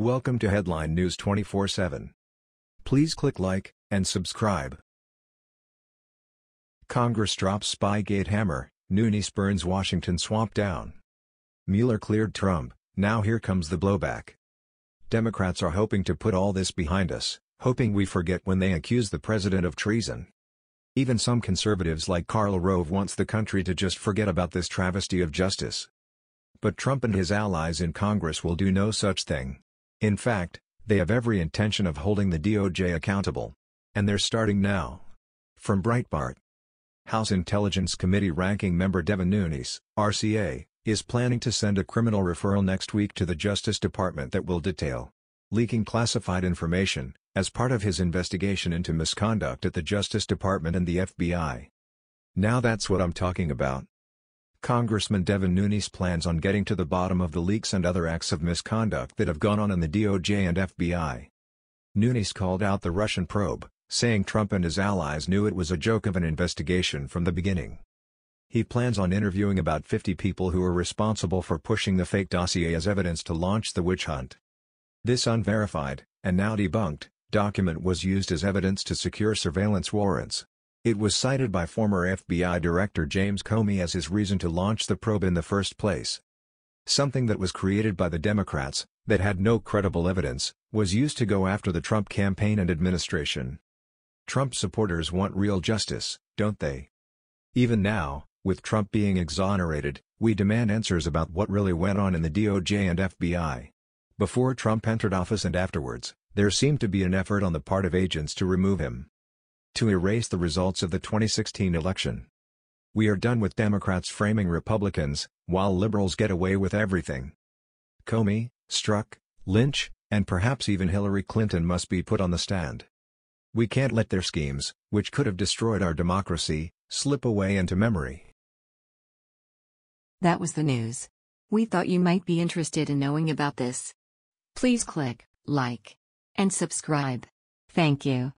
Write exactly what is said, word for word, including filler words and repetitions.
Welcome to Headline News twenty-four seven. Please click like and subscribe. Congress drops Spygate hammer, Nunes spurns Washington swamp down. Mueller cleared Trump, now here comes the blowback. Democrats are hoping to put all this behind us, hoping we forget when they accuse the president of treason. Even some conservatives like Karl Rove wants the country to just forget about this travesty of justice. But Trump and his allies in Congress will do no such thing. In fact, they have every intention of holding the D O J accountable. And they're starting now. From Breitbart. House Intelligence Committee ranking member Devin Nunes, R C A, is planning to send a criminal referral next week to the Justice Department that will detail leaking classified information as part of his investigation into misconduct at the Justice Department and the F B I. Now that's what I'm talking about. Congressman Devin Nunes plans on getting to the bottom of the leaks and other acts of misconduct that have gone on in the D O J and F B I. Nunes called out the Russian probe, saying Trump and his allies knew it was a joke of an investigation from the beginning. He plans on interviewing about fifty people who are responsible for pushing the fake dossier as evidence to launch the witch hunt. This unverified, and now debunked, document was used as evidence to secure surveillance warrants. It was cited by former F B I Director James Comey as his reason to launch the probe in the first place. Something that was created by the Democrats, that had no credible evidence, was used to go after the Trump campaign and administration. Trump supporters want real justice, don't they? Even now, with Trump being exonerated, we demand answers about what really went on in the D O J and F B I. Before Trump entered office and afterwards, there seemed to be an effort on the part of agents to remove him, to erase the results of the twenty sixteen election. We are done with Democrats framing Republicans, while liberals get away with everything. Comey, Strzok, Lynch, and perhaps even Hillary Clinton must be put on the stand. We can't let their schemes, which could have destroyed our democracy, slip away into memory. That was the news. We thought you might be interested in knowing about this. Please click like and subscribe. Thank you.